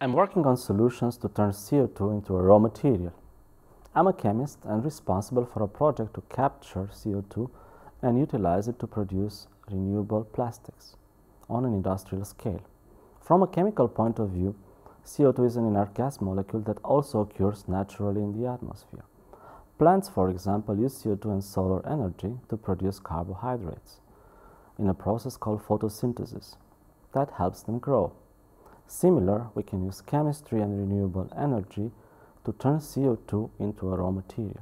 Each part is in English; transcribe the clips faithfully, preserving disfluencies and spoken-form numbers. I'm working on solutions to turn C O two into a raw material. I'm a chemist and responsible for a project to capture C O two and utilize it to produce renewable plastics on an industrial scale. From a chemical point of view, C O two is an inert gas molecule that also occurs naturally in the atmosphere. Plants, for example, use C O two and solar energy to produce carbohydrates in a process called photosynthesis that helps them grow. Similar, we can use chemistry and renewable energy to turn C O two into a raw material.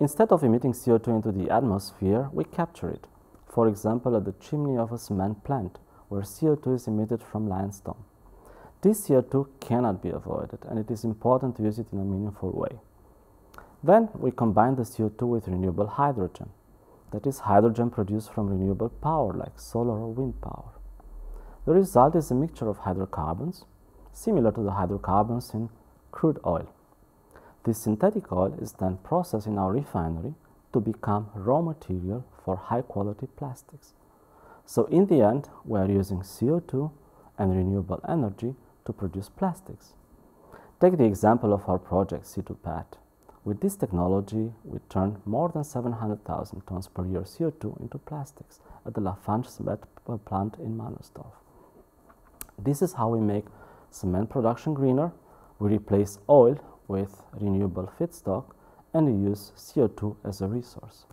Instead of emitting C O two into the atmosphere, we capture it, for example at the chimney of a cement plant, where C O two is emitted from limestone. This C O two cannot be avoided, and it is important to use it in a meaningful way. Then we combine the C O two with renewable hydrogen. That is hydrogen produced from renewable power like solar or wind power. The result is a mixture of hydrocarbons, similar to the hydrocarbons in crude oil. This synthetic oil is then processed in our refinery to become raw material for high-quality plastics. So in the end, we are using C O two and renewable energy to produce plastics. Take the example of our project C two Pet. With this technology, we turn more than seven hundred thousand tons per year C O two into plastics at the Lafarge cement plant in Mannersdorf. This is how we make cement production greener. We replace oil with renewable feedstock and we use C O two as a resource.